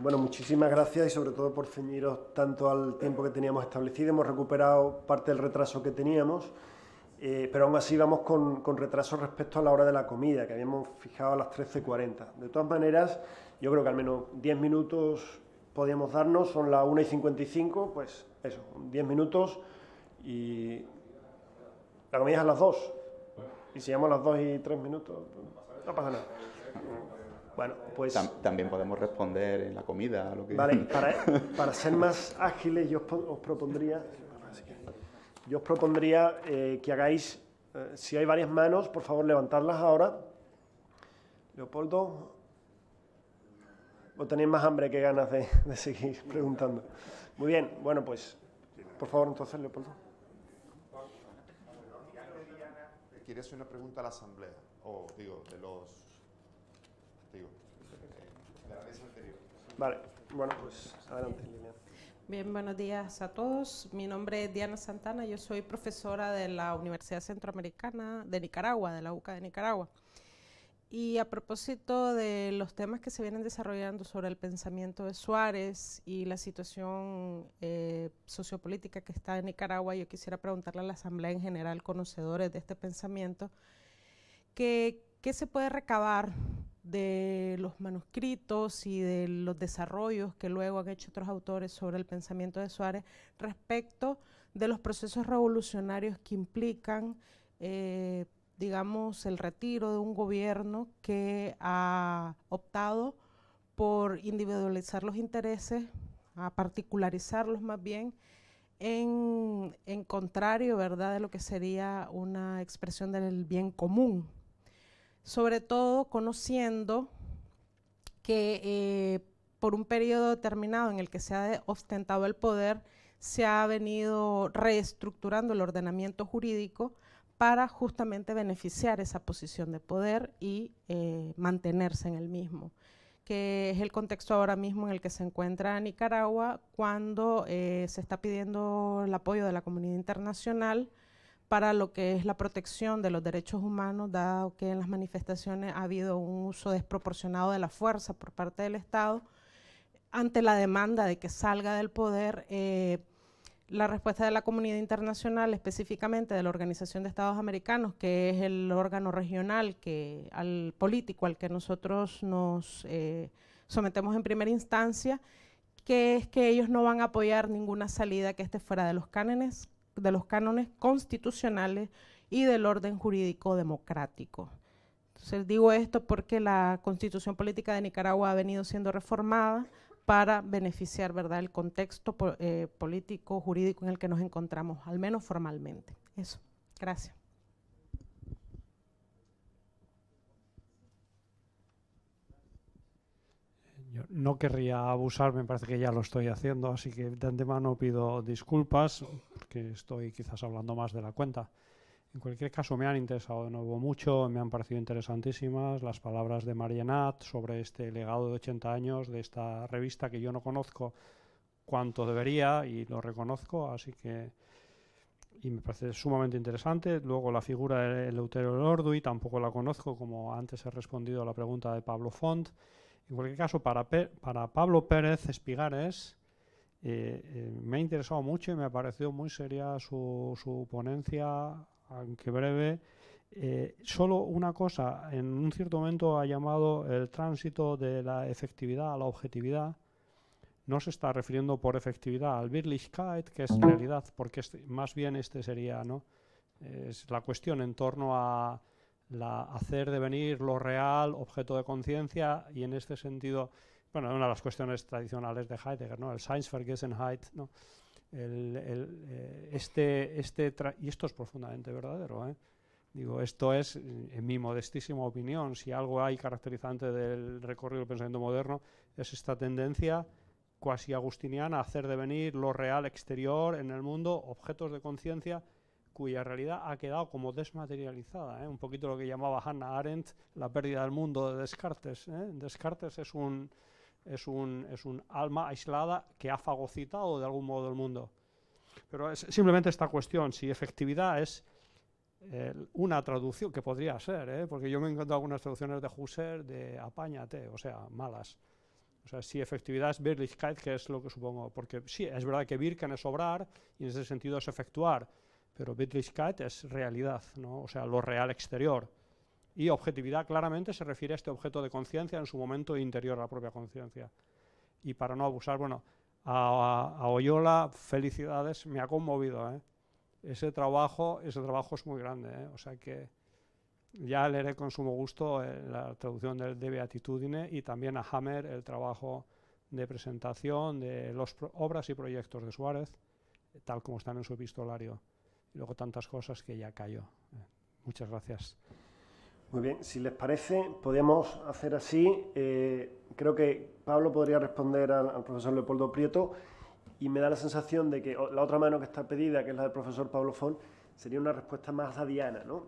Bueno, muchísimas gracias y sobre todo por ceñiros tanto al tiempo que teníamos establecido. Hemos recuperado parte del retraso que teníamos, pero aún así vamos con retraso respecto a la hora de la comida, que habíamos fijado a las 13:40. De todas maneras, yo creo que al menos 10 minutos podíamos darnos, son las 1:55, pues eso, 10 minutos y la comida es a las 2. Y si llegamos a las 2:03, no pasa nada. Bueno, pues... También podemos responder en la comida a lo que... Vale, para ser más ágiles yo os propondría... Yo os propondría que hagáis... si hay varias manos, por favor, levantadlas ahora. Leopoldo... ¿O tenéis más hambre que ganas de seguir preguntando? Muy bien, bueno, pues... Por favor, entonces, Leopoldo. Quería hacer una pregunta a la asamblea, o digo, de los... Vale, bueno, pues adelante. Bien, buenos días a todos. Mi nombre es Diana Santana, yo soy profesora de la Universidad Centroamericana de Nicaragua, de la UCA de Nicaragua. Y a propósito de los temas que se vienen desarrollando sobre el pensamiento de Suárez y la situación sociopolítica que está en Nicaragua, yo quisiera preguntarle a la asamblea en general, conocedores de este pensamiento, que ¿qué se puede recabar de los manuscritos y de los desarrollos que luego han hecho otros autores sobre el pensamiento de Suárez respecto de los procesos revolucionarios que implican, digamos, el retiro de un gobierno que ha optado por individualizar los intereses, a particularizarlos más bien, en contrario, ¿verdad?, de lo que sería una expresión del bien común? Sobre todo conociendo que por un periodo determinado en el que se ha ostentado el poder, se ha venido reestructurando el ordenamiento jurídico para justamente beneficiar esa posición de poder y mantenerse en el mismo, que es el contexto ahora mismo en el que se encuentra Nicaragua cuando se está pidiendo el apoyo de la comunidad internacional para lo que es la protección de los derechos humanos, dado que en las manifestaciones ha habido un uso desproporcionado de la fuerza por parte del Estado, ante la demanda de que salga del poder, la respuesta de la comunidad internacional, específicamente de la Organización de Estados Americanos, que es el órgano regional que, político al que nosotros nos sometemos en primera instancia, que es que ellos no van a apoyar ninguna salida que esté fuera de los cánones constitucionales y del orden jurídico democrático. Entonces digo esto porque la Constitución Política de Nicaragua ha venido siendo reformada para beneficiar, ¿verdad?, el contexto político, jurídico en el que nos encontramos, al menos formalmente. Eso, gracias. Yo no querría abusar, me parece que ya lo estoy haciendo, así que de antemano pido disculpas, porque estoy quizás hablando más de la cuenta. En cualquier caso, me han interesado de nuevo mucho, me han parecido interesantísimas las palabras de Margenat sobre este legado de 80 años de esta revista que yo no conozco cuanto debería y lo reconozco, así que... Y me parece sumamente interesante. Luego la figura de Eleuterio Lorduí, tampoco la conozco, como antes he respondido a la pregunta de Pablo Font. En cualquier caso, para Pablo Pérez Espigares me ha interesado mucho y me ha parecido muy seria su ponencia, aunque breve. Solo una cosa, en un cierto momento ha llamado el tránsito de la efectividad a la objetividad. No se está refiriendo por efectividad al Wirklichkeit, que es realidad, porque más bien este sería, ¿no?, es la cuestión en torno a... hacer devenir lo real objeto de conciencia, y en este sentido, bueno, una de las cuestiones tradicionales de Heidegger, ¿no?, el Seinsvergessenheit, ¿no?, y esto es profundamente verdadero, ¿eh? Digo, esto es, en mi modestísima opinión, si algo hay caracterizante del recorrido del pensamiento moderno, es esta tendencia cuasi agustiniana a hacer devenir lo real exterior en el mundo objetos de conciencia, cuya realidad ha quedado como desmaterializada, ¿eh? Un poquito lo que llamaba Hannah Arendt la pérdida del mundo de Descartes, ¿eh? Descartes es un alma aislada que ha fagocitado de algún modo el mundo. Pero es simplemente esta cuestión, si efectividad es una traducción, que podría ser, ¿eh?, porque yo me he encontrado algunas traducciones de Husserl de Apáñate, o sea, malas. O sea, si efectividad es Wirklichkeit, que es lo que supongo, porque sí, es verdad que Wirken es obrar, y en ese sentido es efectuar, pero Wirklichkeit es realidad, ¿no? O sea, lo real exterior. Y objetividad claramente se refiere a este objeto de conciencia en su momento interior a la propia conciencia. Y para no abusar, bueno, a Oyola, felicidades, me ha conmovido, ¿eh? Ese trabajo es muy grande, ¿eh? O sea que ya leeré con sumo gusto la traducción del De Beatitudine y también a Hamer el trabajo de presentación de las obras y proyectos de Suárez, tal como están en su epistolario. Y luego tantas cosas que ya cayó. Muchas gracias. Muy bien, si les parece, podemos hacer así. Creo que Pablo podría responder al profesor Leopoldo Prieto y me da la sensación de que la otra mano que está pedida, que es la del profesor Pablo Font, sería una respuesta más a Diana, ¿no?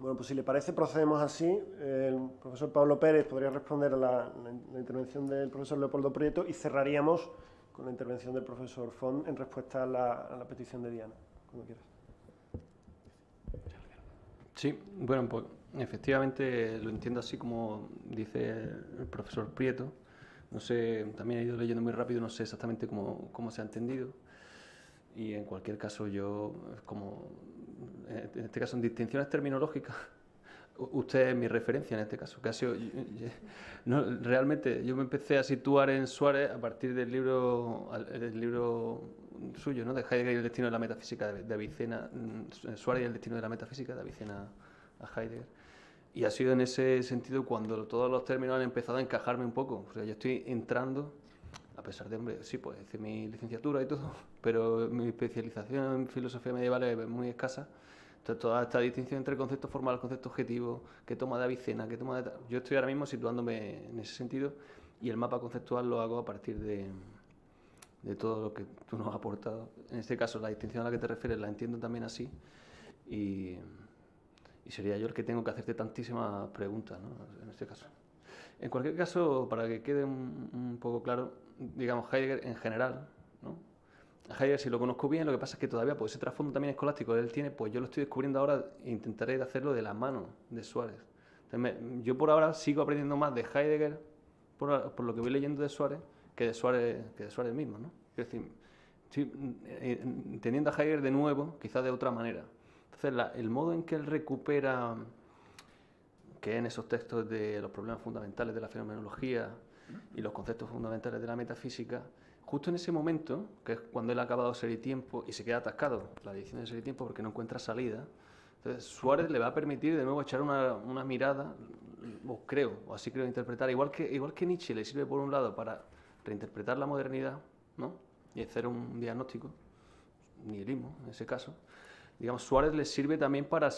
Bueno, pues si le parece, procedemos así. El profesor Pablo Pérez podría responder a la intervención del profesor Leopoldo Prieto y cerraríamos con la intervención del profesor Font en respuesta a la petición de Diana, como quieras. Sí, bueno, pues efectivamente lo entiendo así como dice el profesor Prieto. No sé, también he ido leyendo muy rápido, no sé exactamente cómo se ha entendido. Y en cualquier caso yo, como en este caso en distinciones terminológicas, usted es mi referencia en este caso. Que ha sido, realmente yo me empecé a situar en Suárez a partir del libro suyo, ¿no? De Heidegger y el destino de la metafísica de Avicena, Suárez y el destino de la metafísica de Avicena a Heidegger. Y ha sido en ese sentido cuando todos los términos han empezado a encajarme un poco. O sea, yo estoy entrando, a pesar de, hombre, sí, pues hice mi licenciatura y todo, pero mi especialización en filosofía medieval es muy escasa. Entonces, toda esta distinción entre el concepto formal, el concepto objetivo, que toma de Avicena, que toma de... Yo estoy ahora mismo situándome en ese sentido y el mapa conceptual lo hago a partir de todo lo que tú nos has aportado. En este caso, la distinción a la que te refieres la entiendo también así y sería yo el que tengo que hacerte tantísimas preguntas, ¿no? En este caso. En cualquier caso, para que quede un poco claro, digamos, Heidegger en general, ¿no? A Heidegger si lo conozco bien, lo que pasa es que todavía, pues ese trasfondo también escolástico que él tiene, pues yo lo estoy descubriendo ahora e intentaré hacerlo de la mano de Suárez. Entonces, yo por ahora sigo aprendiendo más de Heidegger, por lo que voy leyendo de Suárez, que de Suárez mismo, ¿no? Es decir, estoy entendiendo a Heidegger de nuevo, quizás de otra manera. Entonces, el modo en que él recupera, que en esos textos de los problemas fundamentales de la fenomenología y los conceptos fundamentales de la metafísica, justo en ese momento, que es cuando él ha acabado Ser y Tiempo y se queda atascado, la edición de Ser y Tiempo, porque no encuentra salida, entonces Suárez le va a permitir de nuevo echar una mirada, o creo, o así creo interpretar, igual que Nietzsche le sirve por un lado para reinterpretar la modernidad, ¿no? Y hacer un diagnóstico, nihilismo en ese caso. Digamos, Suárez les sirve también para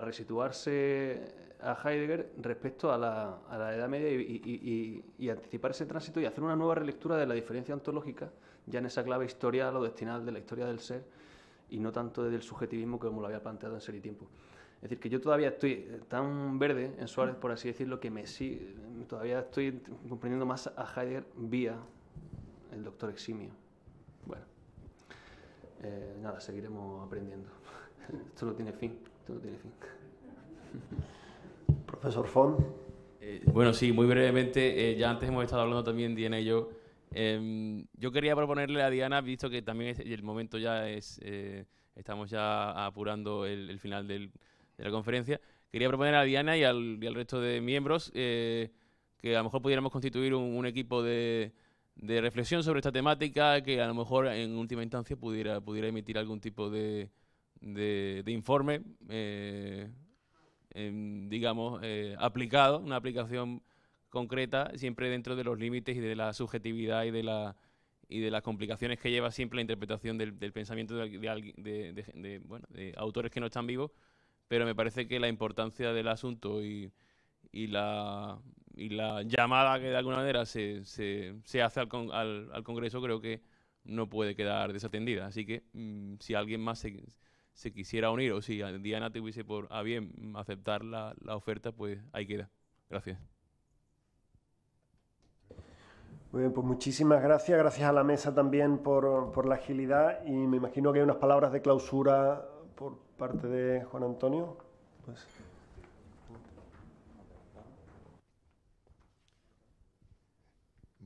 resituarse a Heidegger respecto a la Edad Media y anticipar ese tránsito y hacer una nueva relectura de la diferencia ontológica, ya en esa clave historial o destinal de la historia del ser y no tanto desde el subjetivismo como lo había planteado en Ser y Tiempo. Es decir, que yo todavía estoy tan verde en Suárez, por así decirlo, que todavía estoy comprendiendo más a Heidegger vía el doctor Eximio. Bueno, nada, seguiremos aprendiendo. Esto no tiene fin, esto no tiene fin. Profesor Font. Bueno, sí, muy brevemente, ya antes hemos estado hablando también Diana y yo. Yo quería proponerle a Diana, visto que también el momento ya es, estamos ya apurando el final de la conferencia, quería proponer a Diana y al resto de miembros que a lo mejor pudiéramos constituir un equipo de reflexión sobre esta temática, que a lo mejor en última instancia pudiera emitir algún tipo de informe, digamos, aplicado, una aplicación concreta, siempre dentro de los límites y de la subjetividad y de las complicaciones que lleva siempre la interpretación del pensamiento de autores que no están vivos, pero me parece que la importancia del asunto y la llamada que de alguna manera se hace al Congreso creo que no puede quedar desatendida. Así que si alguien más se quisiera unir o si Diana tuviese a bien aceptar la oferta, pues ahí queda. Gracias. Muy bien, pues muchísimas gracias. Gracias a la mesa también por la agilidad y me imagino que hay unas palabras de clausura por parte de Juan Antonio. Pues...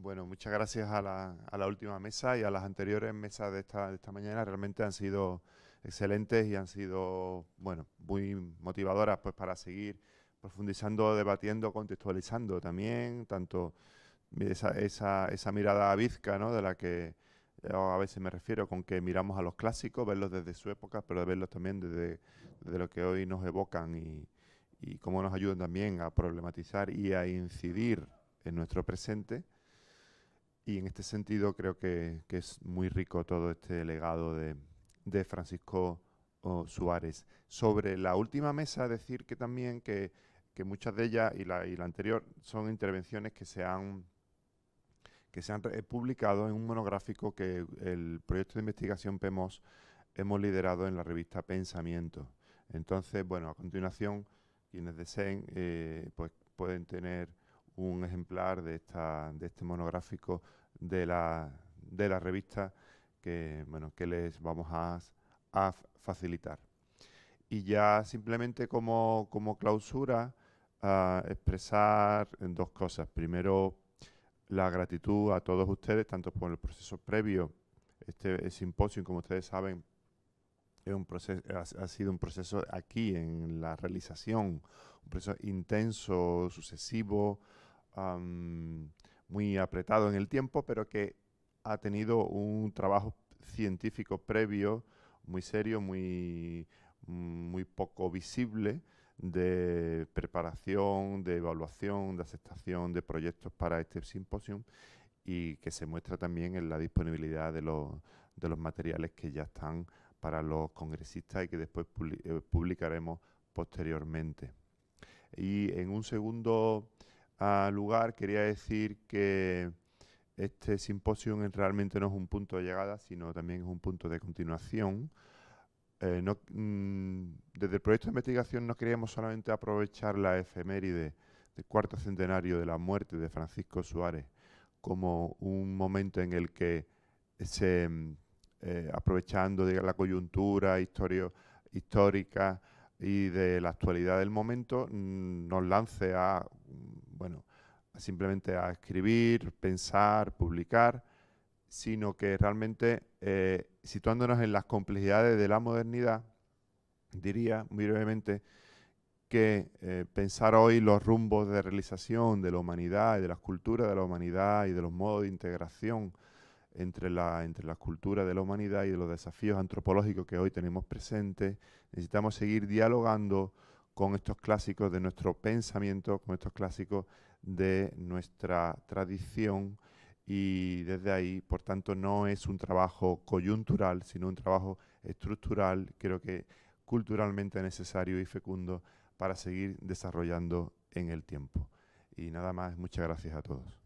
Bueno, muchas gracias a la última mesa y a las anteriores mesas de esta mañana. Realmente han sido excelentes y han sido, bueno, muy motivadoras pues para seguir profundizando, debatiendo, contextualizando también, tanto esa mirada bizca, ¿no?, de la que a veces me refiero, con que miramos a los clásicos, verlos desde su época, pero verlos también desde lo que hoy nos evocan y cómo nos ayudan también a problematizar y a incidir en nuestro presente. Y en este sentido creo que es muy rico todo este legado de Francisco Suárez. Sobre la última mesa, decir que también que muchas de ellas y la anterior son intervenciones que se han publicado en un monográfico que el proyecto de investigación PEMOS hemos liderado en la revista Pensamiento. Entonces, bueno, a continuación, quienes deseen, pues pueden tener un ejemplar de este monográfico de la revista que, bueno, que les vamos a facilitar. Y ya simplemente como clausura, expresar dos cosas. Primero, la gratitud a todos ustedes, tanto por el proceso previo. Este simposio, como ustedes saben, es un proceso, ha sido un proceso aquí en la realización, un proceso intenso, sucesivo, muy apretado en el tiempo, pero que ha tenido un trabajo científico previo muy serio, muy poco visible, de preparación, de evaluación, de aceptación de proyectos para este simposium, y que se muestra también en la disponibilidad de los materiales que ya están para los congresistas y que después publicaremos posteriormente. Y en un segundo lugar, quería decir que este simposium realmente no es un punto de llegada, sino también es un punto de continuación. Desde el proyecto de investigación no queríamos solamente aprovechar la efeméride del cuarto centenario de la muerte de Francisco Suárez como un momento en el que se, aprovechando de la coyuntura histórica y de la actualidad del momento, nos lance a, bueno, simplemente a escribir, pensar, publicar, sino que realmente situándonos en las complejidades de la modernidad, diría muy brevemente que pensar hoy los rumbos de realización de la humanidad y de las culturas de la humanidad y de los modos de integración entre las culturas de la humanidad y de los desafíos antropológicos que hoy tenemos presentes, necesitamos seguir dialogando con estos clásicos de nuestro pensamiento, con estos clásicos de nuestra tradición, y desde ahí, por tanto, no es un trabajo coyuntural, sino un trabajo estructural, creo que culturalmente necesario y fecundo para seguir desarrollando en el tiempo. Y nada más, muchas gracias a todos.